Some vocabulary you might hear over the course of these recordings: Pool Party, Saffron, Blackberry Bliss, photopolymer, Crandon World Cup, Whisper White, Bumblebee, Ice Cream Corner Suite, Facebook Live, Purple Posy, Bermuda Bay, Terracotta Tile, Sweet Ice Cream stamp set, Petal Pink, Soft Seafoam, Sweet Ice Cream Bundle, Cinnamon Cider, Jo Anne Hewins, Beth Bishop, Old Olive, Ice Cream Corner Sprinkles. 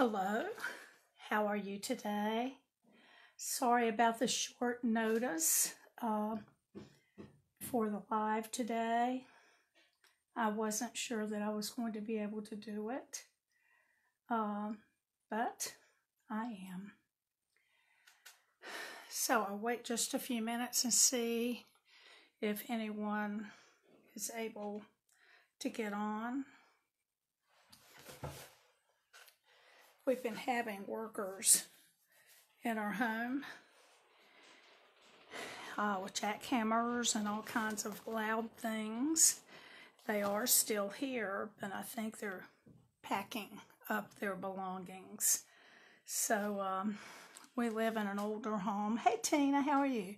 Hello, how are you today? Sorry about the short notice for the live today. I wasn't sure that I was going to be able to do it, but I am. So I'll wait just a few minutes and see if anyone is able to get on. We've been having workers in our home with jackhammers and all kinds of loud things. They are still here, but I think they're packing up their belongings. So we live in an older home. Hey Tina, how are you?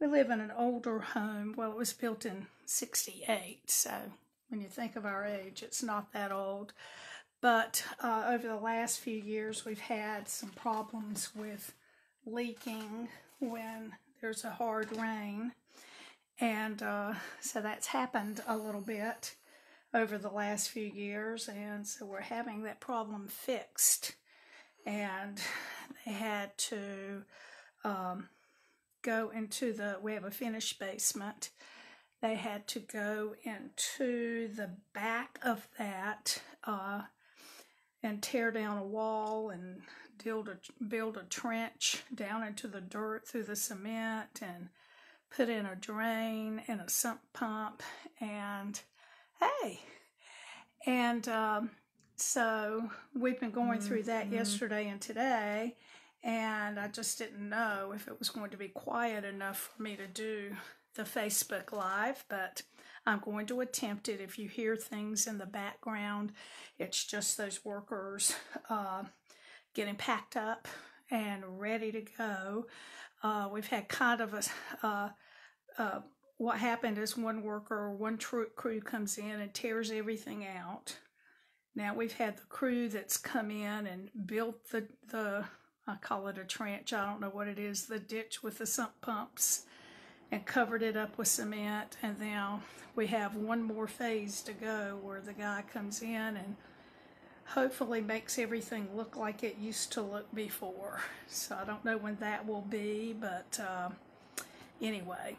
We live in an older home. Well, it was built in '68, so when you think of our age, it's not that old. But over the last few years, we've had some problems with leaking when there's a hard rain. And so that's happened a little bit over the last few years. And so we're having that problem fixed. And they had to go into the, we have a finished basement. They had to go into the back of that and tear down a wall and build a trench down into the dirt through the cement and put in a drain and a sump pump. And hey, and so we've been going through that yesterday and today, and I just didn't know if it was going to be quiet enough for me to do the Facebook Live, but I'm going to attempt it. If you hear things in the background, it's just those workers getting packed up and ready to go. We've had kind of a, what happened is one crew comes in and tears everything out. Now we've had the crew that's come in and built the I call it a trench, I don't know what it is, the ditch with the sump pumps, and covered it up with cement. And now we have one more phase to go where the guy comes in and hopefully makes everything look like it used to look before. So I don't know when that will be, but anyway.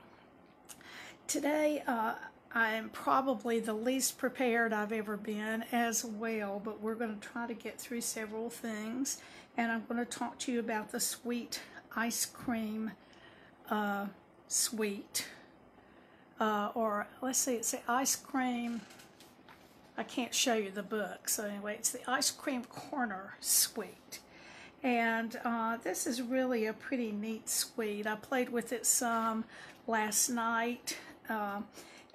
Today I am probably the least prepared I've ever been as well, but we're going to try to get through several things. And I'm going to talk to you about the Sweet Ice Cream Suite, or let's see, it's the ice cream, I can't show you the book, so anyway, it's the Ice Cream Corner Suite. And this is really a pretty neat suite. I played with it some last night,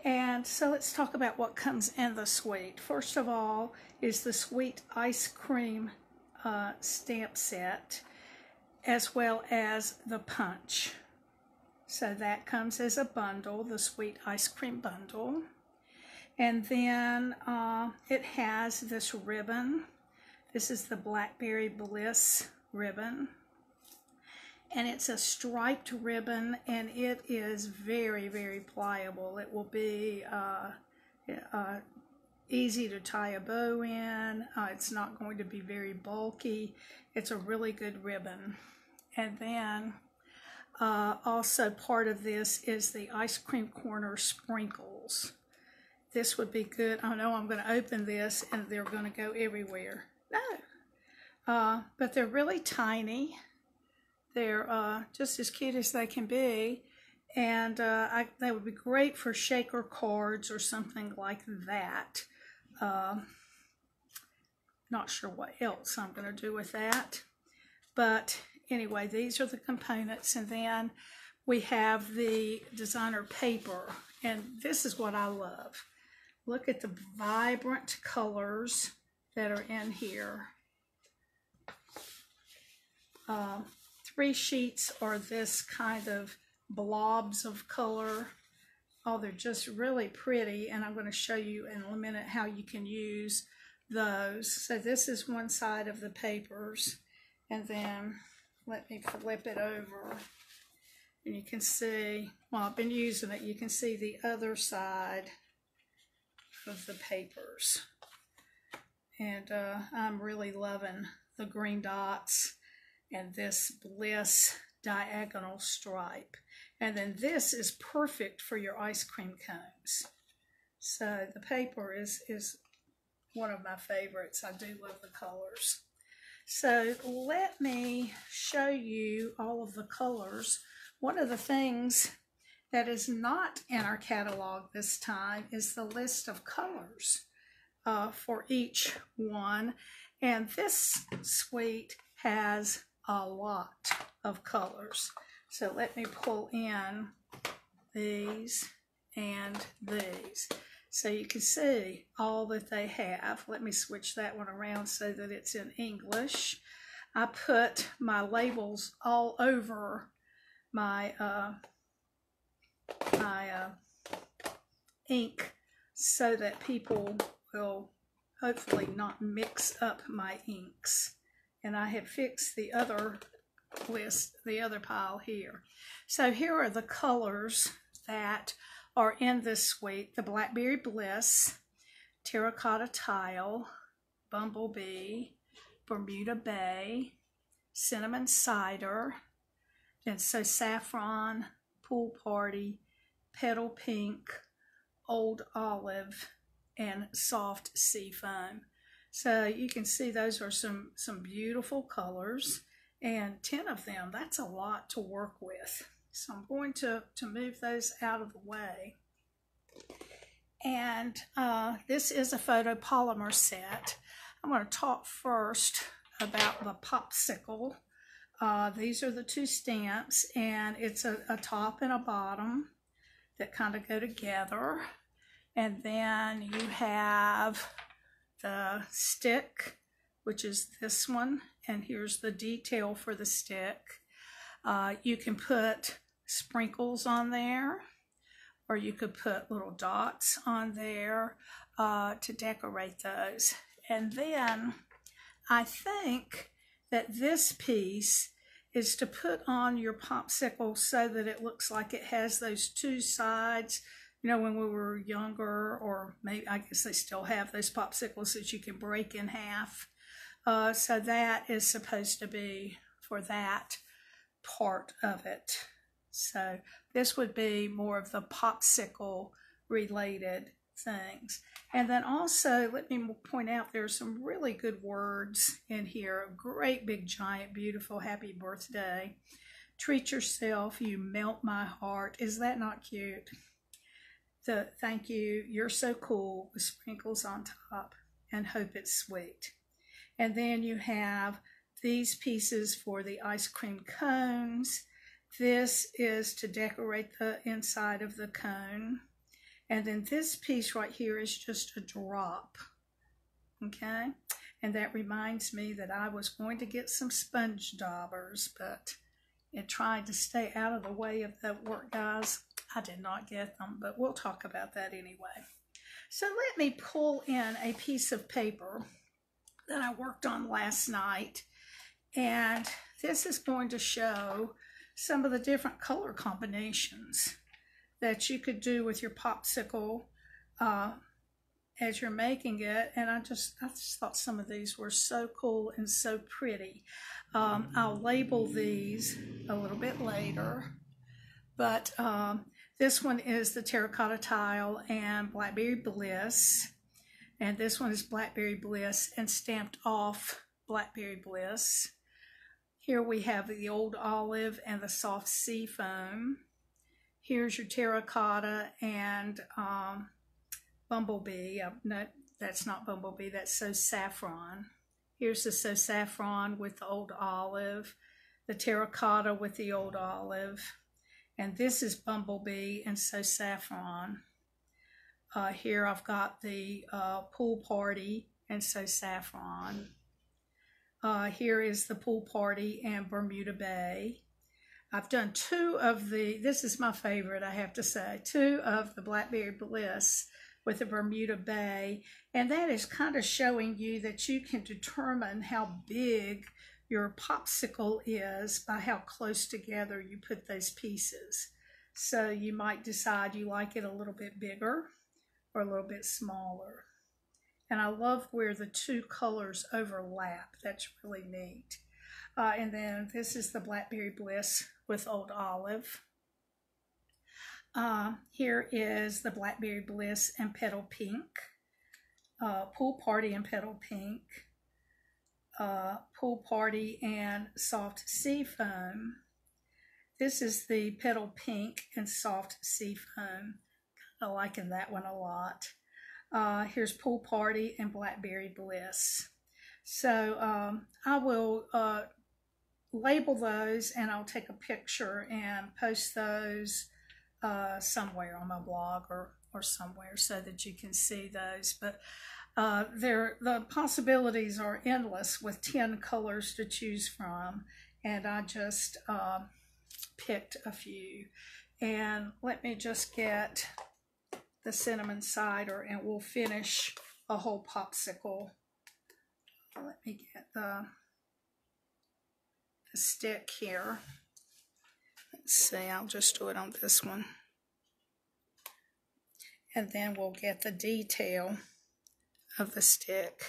and so let's talk about what comes in the suite. First of all is the Sweet Ice Cream stamp set, as well as the punch. So that comes as a bundle, the Sweet Ice Cream Bundle. And then it has this ribbon. This is the Blackberry Bliss ribbon. And it's a striped ribbon, and it is very, very pliable. It will be easy to tie a bow in. It's not going to be very bulky. It's a really good ribbon. And then also part of this is the Ice Cream Corner sprinkles. This would be good. I know I'm going to open this and they're going to go everywhere. No. But they're really tiny. They're just as cute as they can be. And they would be great for shaker cards or something like that. Not sure what else I'm going to do with that. But anyway, these are the components, and then we have the designer paper, and this is what I love. Look at the vibrant colors that are in here. 3 sheets are this kind of blobs of color. Oh, they're just really pretty, and I'm going to show you in a minute how you can use those. So this is one side of the papers, and then let me flip it over, and you can see, well, I've been using it, you can see the other side of the papers. And I'm really loving the green dots, and this Bliss diagonal stripe. And then this is perfect for your ice cream cones. So the paper is one of my favorites. I do love the colors. So let me show you all of the colors. One of the things that is not in our catalog this time is the list of colors for each one. And this suite has a lot of colors. So let me pull in these and these. So you can see all that they have. Let me switch that one around so that it's in English. I put my labels all over my, my ink so that people will hopefully not mix up my inks. And I had fixed the other list, the other pile here. So here are the colors that are in this suite: the Blackberry Bliss, Terracotta Tile, Bumblebee, Bermuda Bay, Cinnamon Cider, and so Saffron, Pool Party, Petal Pink, Old Olive, and Soft Seafoam. So you can see those are some beautiful colors, and 10 of them, that's a lot to work with. So I'm going to move those out of the way. And this is a photopolymer set. I'm going to talk first about the popsicle. These are the two stamps, and it's a top and a bottom that kind of go together. And then you have the stick, which is this one. And here's the detail for the stick. You can put sprinkles on there, or you could put little dots on there to decorate those. And then I think that this piece is to put on your popsicle so that it looks like it has those two sides. You know, when we were younger, or maybe I guess they still have those popsicles that you can break in half. So that is supposed to be for that part of it. So this would be more of the popsicle related things. And then also, let me point out, there's some really good words in here. Great big giant beautiful happy birthday, treat yourself, you melt my heart. Is that not cute? The thank you, you're so cool, with sprinkles on top, and hope it's sweet. And then you have these pieces for the ice cream cones. This is to decorate the inside of the cone. And then this piece right here is just a drop. Okay? And that reminds me that I was going to get some sponge daubers, but it tried to stay out of the way of the work, guys. I did not get them, but we'll talk about that anyway. So let me pull in a piece of paper that I worked on last night. And this is going to show some of the different color combinations that you could do with your popsicle as you're making it. And I just thought some of these were so cool and so pretty. I'll label these a little bit later. But this one is the Terracotta Tile and Blackberry Bliss. And this one is Blackberry Bliss and stamped off Blackberry Bliss. Here we have the Old Olive and the Soft Seafoam. Here's your Terracotta and Bumblebee. No, that's not Bumblebee, that's So Saffron. Here's the So Saffron with the Old Olive, the Terracotta with the Old Olive, and this is Bumblebee and So Saffron. Here I've got the Pool Party and So Saffron. Here is the Pool Party and Bermuda Bay. I've done two of the, this is my favorite, I have to say, two of the Blackberry Bliss with the Bermuda Bay. And that is kind of showing you that you can determine how big your popsicle is by how close together you put those pieces. So you might decide you like it a little bit bigger or a little bit smaller. And I love where the two colors overlap. That's really neat. And then this is the Blackberry Bliss with Old Olive. Here is the Blackberry Bliss and Petal Pink. Pool Party and Petal Pink. Pool Party and Soft Seafoam. This is the Petal Pink and Soft Seafoam. Kind of liking that one a lot. Here's Pool Party and Blackberry Bliss. So I will label those, and I'll take a picture and post those somewhere on my blog or somewhere so that you can see those. But the possibilities are endless with 10 colors to choose from, and I just picked a few. And let me just get the cinnamon cider, and we'll finish a whole popsicle. Let me get the stick here. Let's see, I'll just do it on this one. And then we'll get the detail of the stick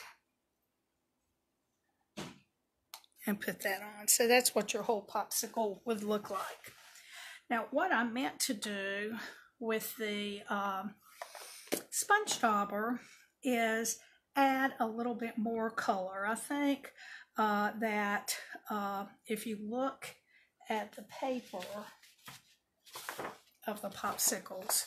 and put that on. So that's what your whole popsicle would look like. Now, what I meant to do with the sponge dauber is add a little bit more color. I think that if you look at the paper of the popsicles,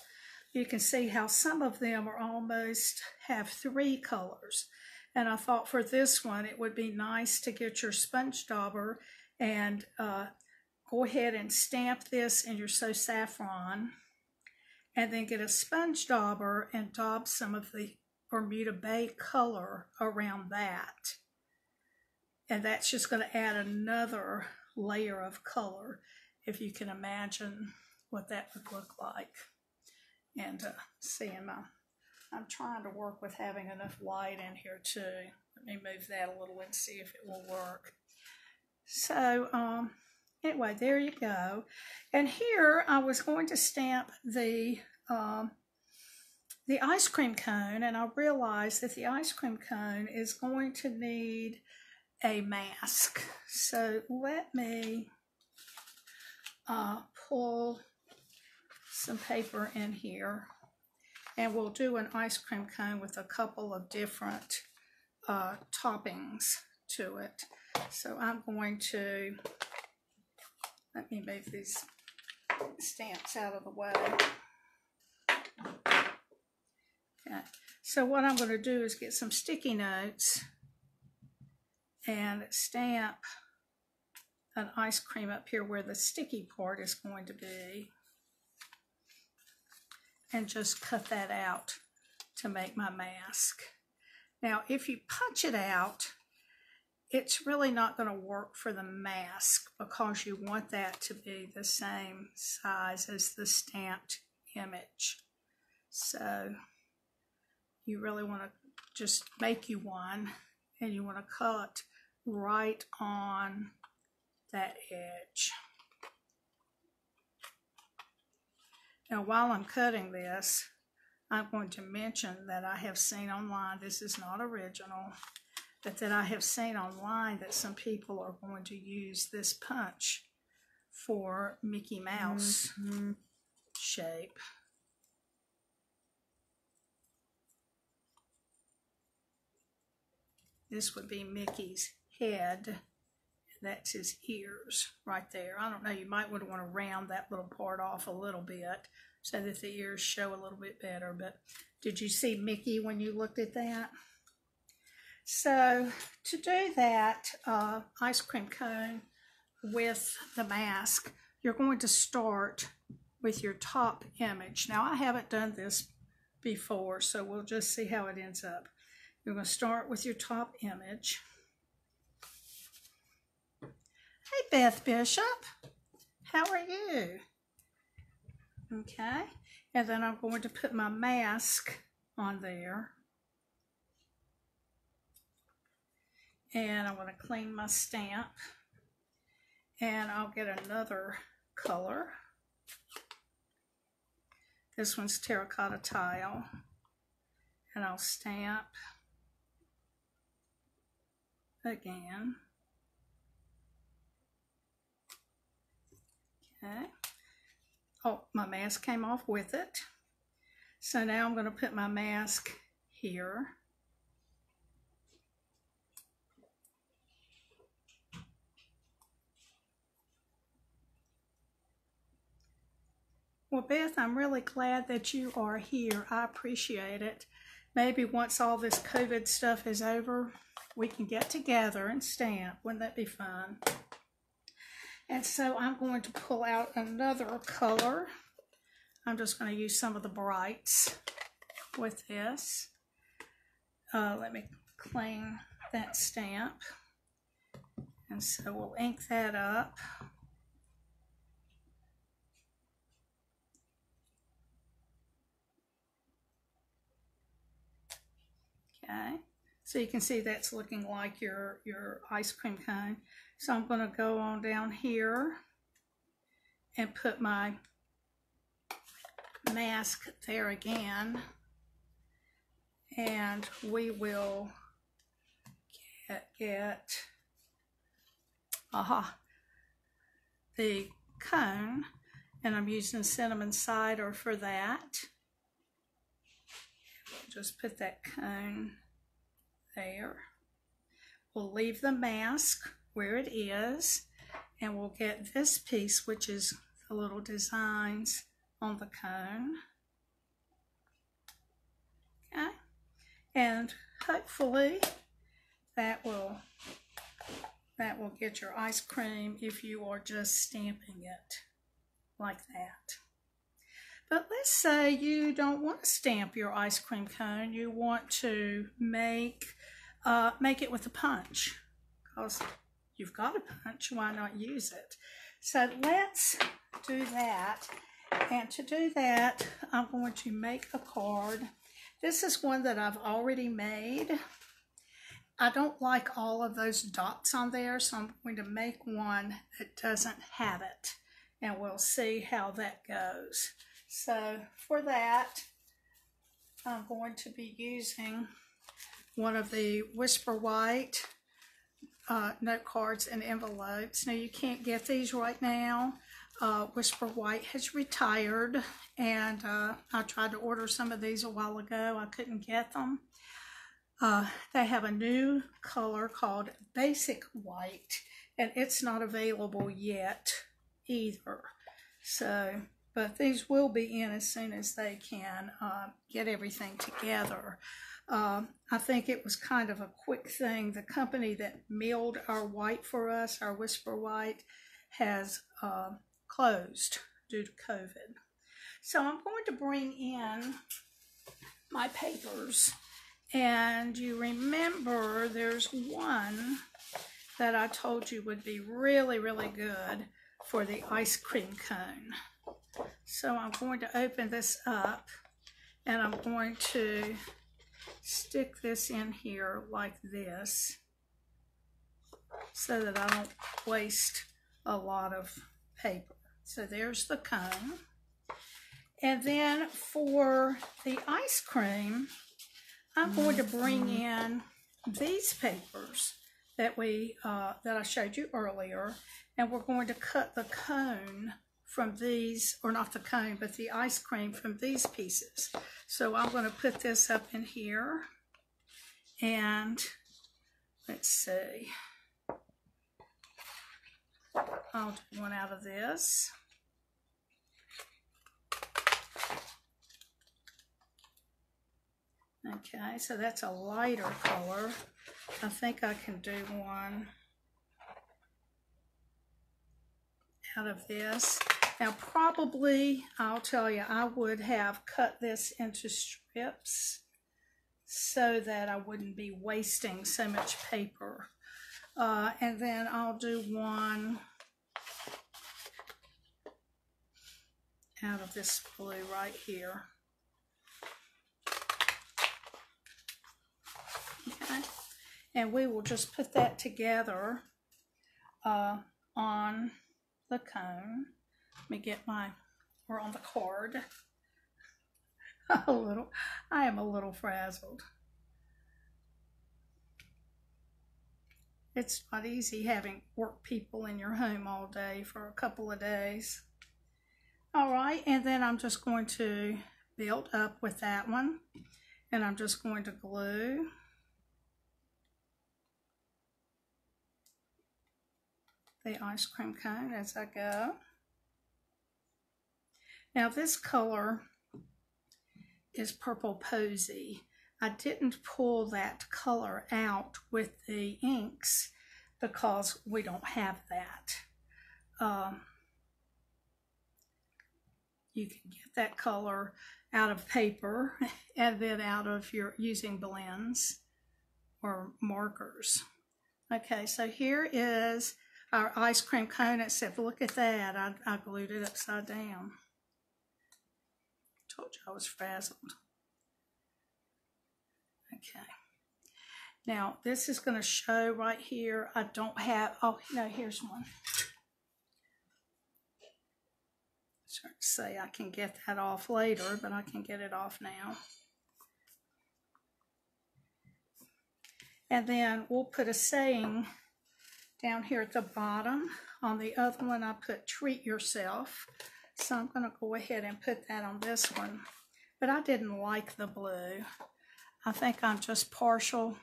you can see how some of them are almost have three colors. And I thought for this one, it would be nice to get your sponge dauber and go ahead and stamp this in your So Saffron, and then get a sponge dauber and daub some of the Bermuda Bay color around that. And that's just going to add another layer of color, if you can imagine what that would look like. And seeing I'm trying to work with having enough light in here too. Let me move that a little and see if it will work. So anyway, there you go. And here I was going to stamp the ice cream cone, and I realized that the ice cream cone is going to need a mask. So let me pull some paper in here, and we'll do an ice cream cone with a couple of different toppings to it. So I'm going to, let me move these stamps out of the way. Okay. So what I'm going to do is get some sticky notes and stamp an ice cream up here where the sticky part is going to be, and just cut that out to make my mask. Now, if you punch it out, it's really not going to work for the mask because you want that to be the same size as the stamped image. So you really want to just make you one, and you want to cut right on that edge. Now, while I'm cutting this, I'm going to mention that I have seen online, this is not original, but that I have seen online that some people are going to use this punch for Mickey Mouse shape. This would be Mickey's head. That's his ears right there. I don't know, you might want to round that little part off a little bit so that the ears show a little bit better. But did you see Mickey when you looked at that? So to do that ice cream cone with the mask, you're going to start with your top image. Now, I haven't done this before, so we'll just see how it ends up. You're going to start with your top image. Hey, Beth Bishop, how are you? Okay, and then I'm going to put my mask on there. And I want to clean my stamp. And I'll get another color. This one's Terracotta Tile. And I'll stamp again. Okay. Oh, my mask came off with it. So now I'm going to put my mask here. Well, Beth, I'm really glad that you are here. I appreciate it. Maybe once all this COVID stuff is over, we can get together and stamp. Wouldn't that be fun? And so I'm going to pull out another color. I'm just going to use some of the brights with this. Let me clean that stamp. And so we'll ink that up. Okay, so you can see that's looking like your ice cream cone. So I'm going to go on down here and put my mask there again, and we will get the cone, and I'm using cinnamon cider for that. Just put that cone there. We'll leave the mask where it is, and we'll get this piece, which is the little designs on the cone. Okay, and hopefully that will get your ice cream if you are just stamping it like that. But let's say you don't want to stamp your ice cream cone. You want to make it with a punch, because you've got a punch. Why not use it? So let's do that. And to do that, I'm going to make a card. This is one that I've already made. I don't like all of those dots on there, so I'm going to make one that doesn't have it. And we'll see how that goes. So for that, I'm going to be using one of the Whisper White note cards and envelopes. Now you can't get these right now. Whisper White has retired, and I tried to order some of these a while ago. I couldn't get them. They have a new color called Basic White, and it's not available yet either. So. But these will be in as soon as they can get everything together. I think it was kind of a quick thing. The company that milled our white for us, our Whisper White, has closed due to COVID. So I'm going to bring in my papers. And you remember there's one that I told you would be really, really good for the ice cream cone. So I'm going to open this up, and I'm going to stick this in here like this so that I don't waste a lot of paper. So there's the cone. And then for the ice cream, I'm going to bring in these papers that I showed you earlier, and we're going to cut the cone from these, or not the cone, but the ice cream from these pieces. So I'm going to put this up in here, and let's see. I'll do one out of this. Okay, so that's a lighter color. I think I can do one out of this. Now probably, I'll tell you, I would have cut this into strips so that I wouldn't be wasting so much paper. And then I'll do one out of this blue right here. Okay. And we will just put that together on the cone. Let me get my, or on the card. I am a little frazzled. It's not easy having work people in your home all day for a couple of days. All right, and then I'm just going to build up with that one, and I'm just going to glue. The ice cream cone as I go. Now this color is Purple Posy. I didn't pull that color out with the inks because we don't have that. You can get that color out of paper and then out of your using blends or markers. Okay, so here is our ice cream cone, except look at that, I glued it upside down. Told you I was frazzled. Okay, now this is going to show right here. I don't have, oh no, here's one. Sorry to say I can get that off later, but I can get it off now. And then we'll put a saying down here at the bottom. On the other one I put treat yourself. So I'm going to go ahead and put that on this one. But I didn't like the blue. I think I'm just partial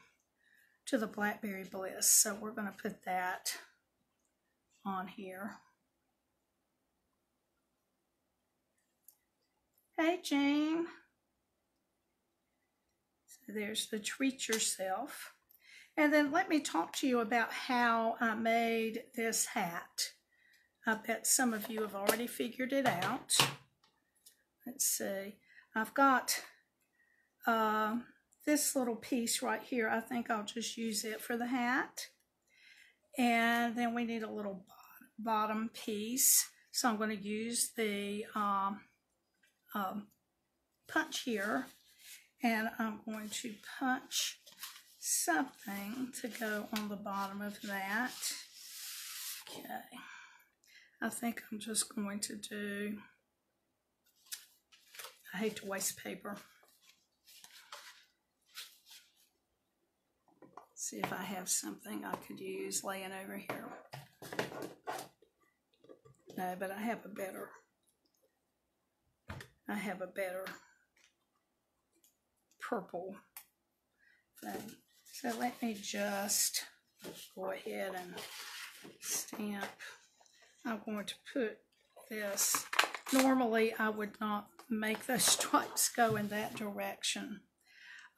to the Blackberry Bliss. So we're going to put that on here. Hey Jane. So there's the treat yourself. And then let me talk to you about how I made this hat. I bet some of you have already figured it out. Let's see. I've got this little piece right here. I think I'll just use it for the hat. And then we need a little bottom piece. So I'm going to use the punch here. And I'm going to punch something to go on the bottom of that. Okay, I think I'm just going to do, I hate to waste paper. See if I have something I could use laying over here. No, but I have a better, purple thing. So let me just go ahead and stamp. I'm going to put this. Normally I would not make those stripes go in that direction.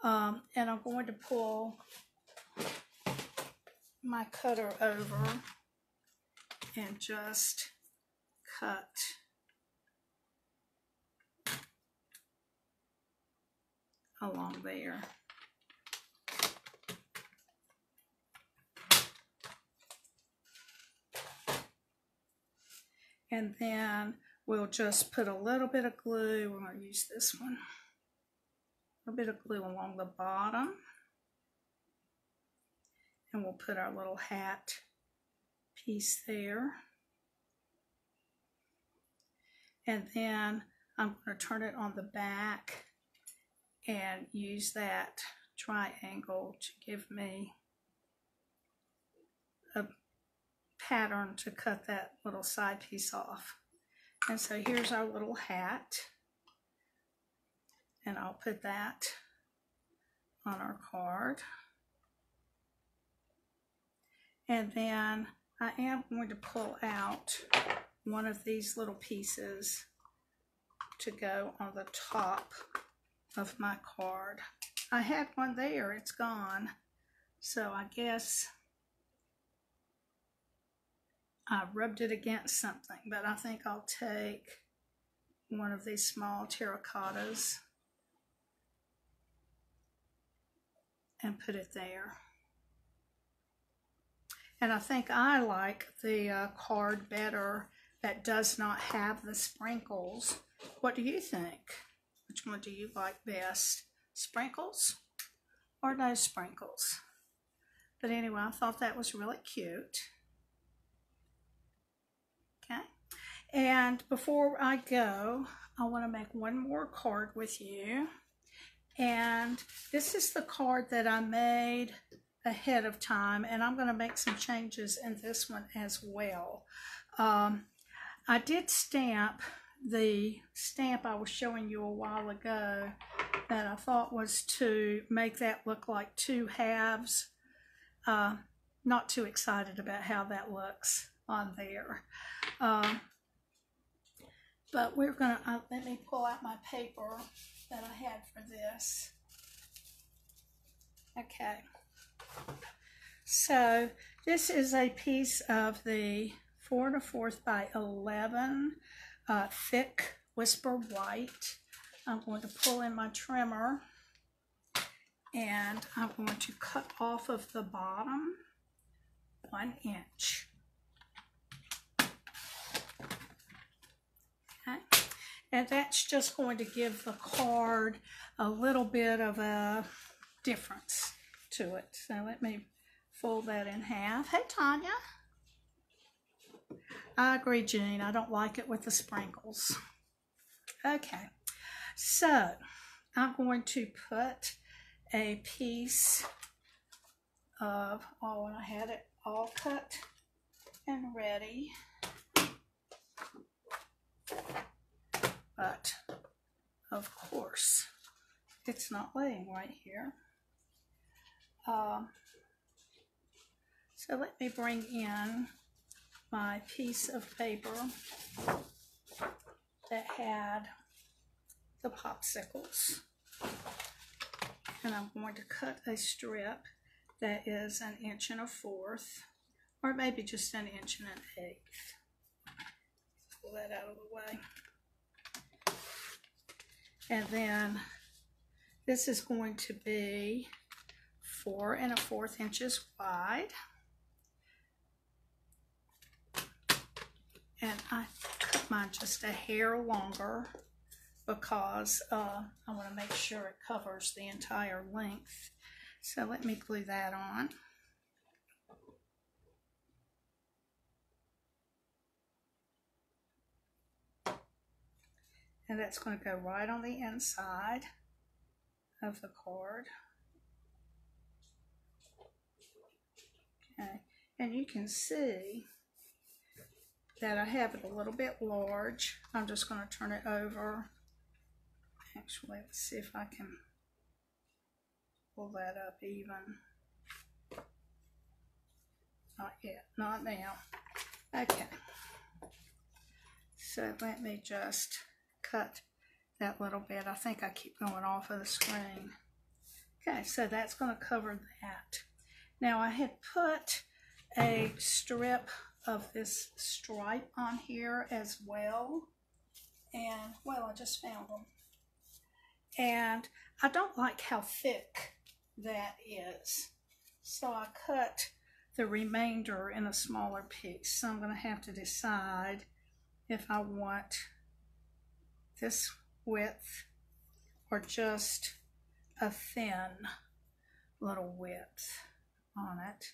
And I'm going to pull my cutter over and just cut. Along there. And then we'll just put a little bit of glue. We're going to use this one. A little bit of glue along the bottom. And we'll put our little hat piece there. And then I'm going to turn it on the back and use that triangle to give me a pattern to cut that little side piece off. And so here's our little hat, and I'll put that on our card. And then I am going to pull out one of these little pieces to go on the top of my card. I had one there, it's gone. So I guess I rubbed it against something, but I think I'll take one of these small terracottas and put it there. And I think I like the card better that does not have the sprinkles. What do you think? Which one do you like best? Sprinkles or no sprinkles? But anyway, I thought that was really cute. Okay, and before I go, I want to make one more card with you. And this is the card that I made ahead of time, and I'm going to make some changes in this one as well. I did stamp the stamp I was showing you a while ago that I thought was to make that look like two halves. Not too excited about how that looks on there. But we're going to, let me pull out my paper that I had for this. Okay. So this is a piece of the 4 1/4 by 11 thick Whisper White. I'm going to pull in my trimmer and I'm going to cut off of the bottom 1 inch. Okay. And that's just going to give the card a little bit of a difference to it. So let me fold that in half. Hey, Tanya. I agree, Jean. I don't like it with the sprinkles. Okay, so I'm going to put a piece of, oh, and I had it all cut and ready, but of course it's not laying right here. So let me bring in my piece of paper that had the popsicles, and I'm going to cut a strip that is 1 1/4 inches, or maybe just 1 1/8 inches. Pull that out of the way. And then this is going to be 4 1/4 inches wide. And I cut mine just a hair longer because I want to make sure it covers the entire length. So let me glue that on. And that's going to go right on the inside of the card. Okay, and you can see that I have it a little bit large. I'm just going to turn it over. Actually, let's see if I can pull that up even. Not yet, not now. Okay. So let me just cut that little bit. I think I keep going off of the screen. Okay, so that's going to cover that. Now I had put a strip of this stripe on here as well, and well, I just found them, and I don't like how thick that is, so I cut the remainder in a smaller piece. So I'm going to have to decide if I want this width or just a thin little width on it.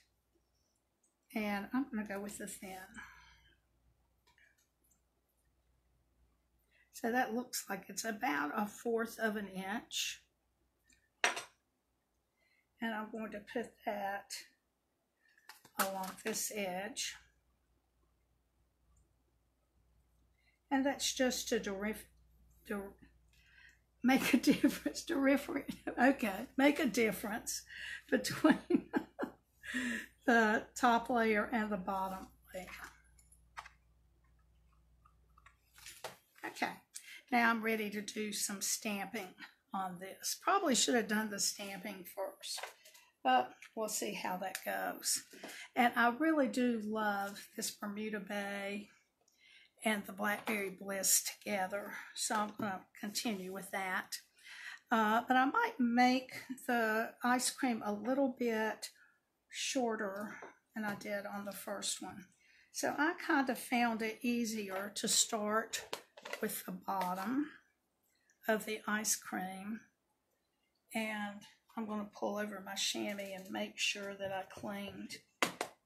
And I'm going to go with the thin. So that looks like it's about 1/4 inch. And I'm going to put that along this edge. And that's just to make a difference. Make a difference between the top layer and the bottom layer. Okay, now I'm ready to do some stamping on this. Probably should have done the stamping first, but we'll see how that goes. And I really do love this Bermuda Bay and the Blackberry Bliss together, so I'm going to continue with that. But I might make the ice cream a little bit shorter than I did on the first one. So I kind of found it easier to start with the bottom of the ice cream, and I'm going to pull over my chamois and make sure that I cleaned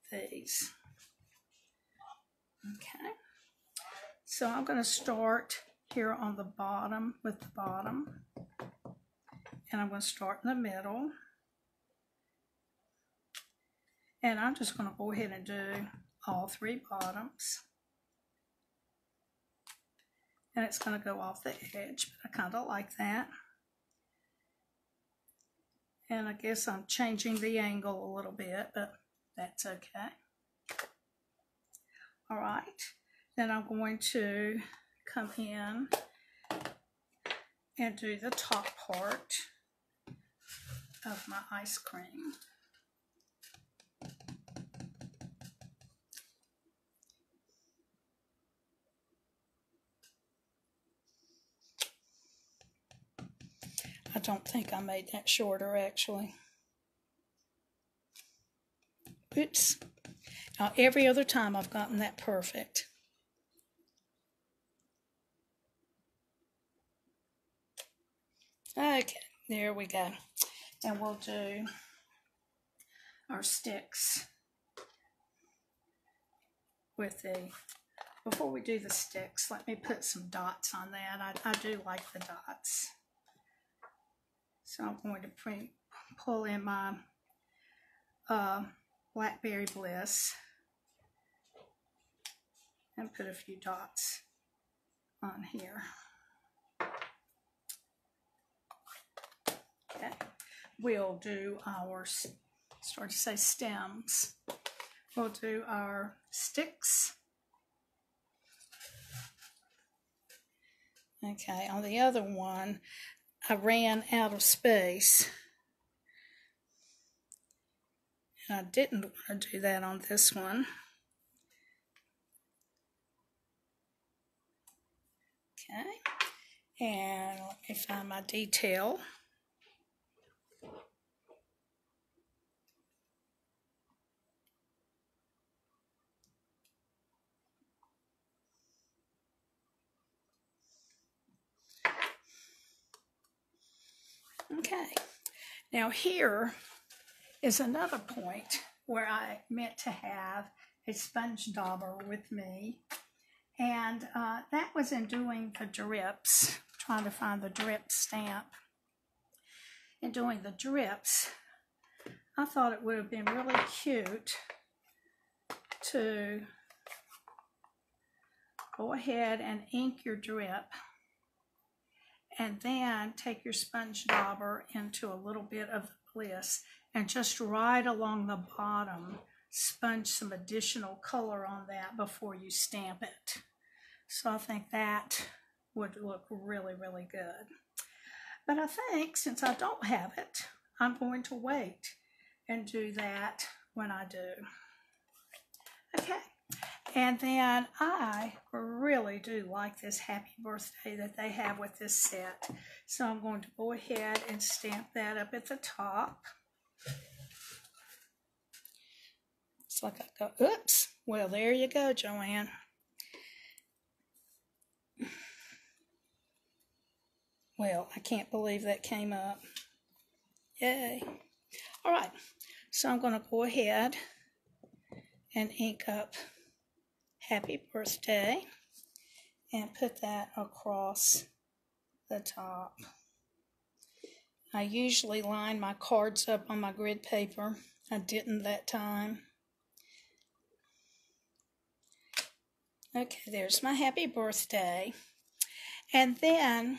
these. Okay, so I'm going to start here on the bottom with the bottom, and I'm going to start in the middle. And I'm just going to go ahead and do all three bottoms. And it's going to go off the edge, but I kind of like that. And I guess I'm changing the angle a little bit, but that's okay. All right, then I'm going to come in and do the top part of my ice cream. I don't think I made that shorter, actually. Oops. Now, every other time I've gotten that perfect. Okay, there we go. And we'll do our sticks with the... Before we do the sticks, let me put some dots on that. I do like the dots. So I'm going to pull in my Blackberry Bliss and put a few dots on here. Okay, we'll do our, start to say stems. We'll do our sticks. Okay, on the other one, I ran out of space, and I didn't want to do that on this one. Okay, and let me find my detail. Okay, now here is another point where I meant to have a sponge dauber with me, and that was in doing the drips, trying to find the drip stamp. In doing the drips, I thought it would have been really cute to go ahead and ink your drip and then take your sponge dauber into a little bit of the bliss and just right along the bottom, sponge some additional color on that before you stamp it. So I think that would look really, really good. But I think since I don't have it, I'm going to wait and do that when I do. Okay. And then I really do like this happy birthday that they have with this set. So I'm going to go ahead and stamp that up at the top. It's like I go, oops. Well, there you go, Joanne. Well, I can't believe that came up. Yay. All right. So I'm going to go ahead and ink up Happy Birthday and put that across the top. I usually line my cards up on my grid paper. I didn't that time. Okay, there's my Happy Birthday. And then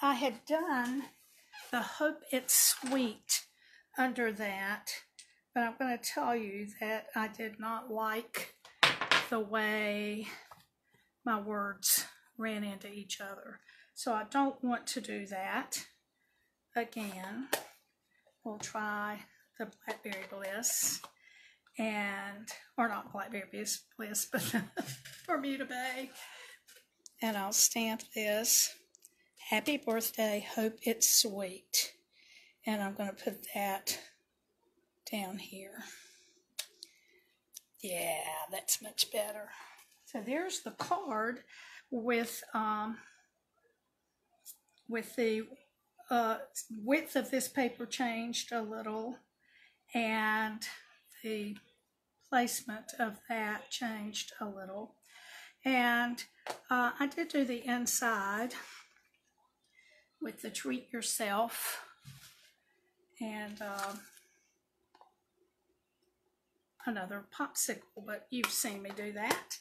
I had done the Hope It's Sweet under that, but I'm going to tell you that I did not like the way my words ran into each other. So I don't want to do that again. We'll try the Blackberry Bliss and, or not Blackberry Bliss, but the Bermuda Bay. And I'll stamp this Happy Birthday, Hope It's Sweet. And I'm going to put that down here. Yeah, that's much better. So there's the card with the width of this paper changed a little, and the placement of that changed a little. And I did do the inside with the treat yourself, and another popsicle, but you've seen me do that,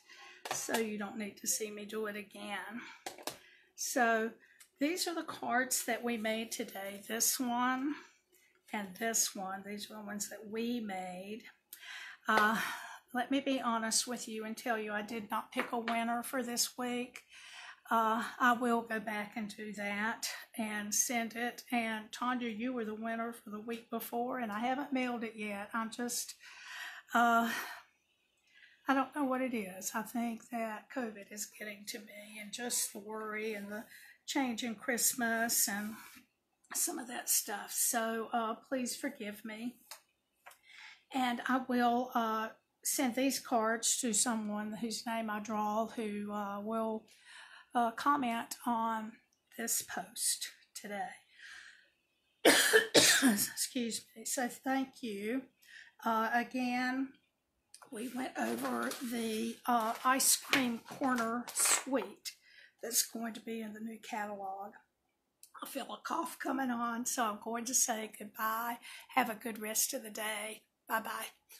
so you don't need to see me do it again. So these are the cards that we made today. This one and this one. These are the ones that we made. Let me be honest with you and tell you I did not pick a winner for this week. I will go back and do that and send it. And Tanya, you were the winner for the week before, and I haven't mailed it yet. I'm just, I don't know what it is. I think that COVID is getting to me, and just the worry and the change in Christmas and some of that stuff. So please forgive me. And I will send these cards to someone whose name I draw, who will comment on this post today. Excuse me. So thank you. Again, we went over the Ice Cream Corner Suite that's going to be in the new catalog. I feel a cough coming on, so I'm going to say goodbye. Have a good rest of the day. Bye-bye.